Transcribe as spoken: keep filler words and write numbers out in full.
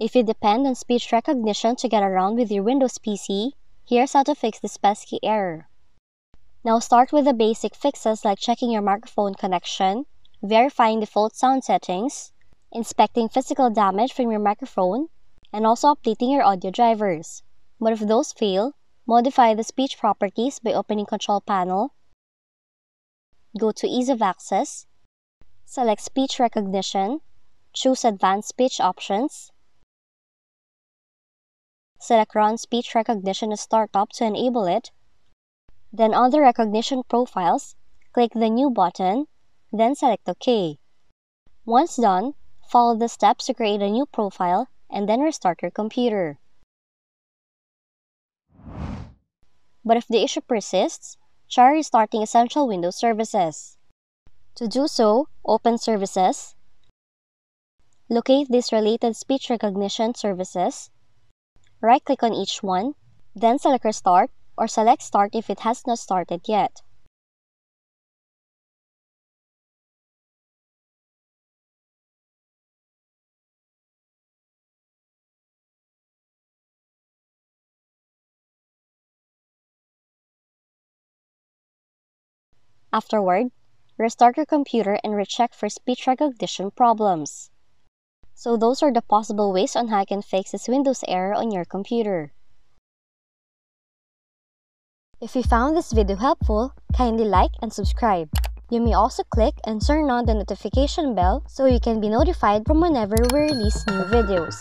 If you depend on speech recognition to get around with your Windows P C, here's how to fix this pesky error. Now start with the basic fixes like checking your microphone connection, verifying default sound settings, inspecting physical damage from your microphone, and also updating your audio drivers. But if those fail, modify the speech properties by opening Control Panel, go to Ease of Access, select Speech Recognition, choose Advanced Speech Options, select Run Speech Recognition as Startup to enable it, then on the Recognition Profiles, click the New button, then select OK. Once done, follow the steps to create a new profile and then restart your computer. But if the issue persists, try restarting essential Windows services. To do so, open Services, locate these related speech recognition services, right-click on each one, then select Restart or select Start if it has not started yet. Afterward, restart your computer and recheck for speech recognition problems. So those are the possible ways on how you can fix this Windows error on your computer. If you found this video helpful, kindly like and subscribe. You may also click and turn on the notification bell so you can be notified from whenever we release new videos.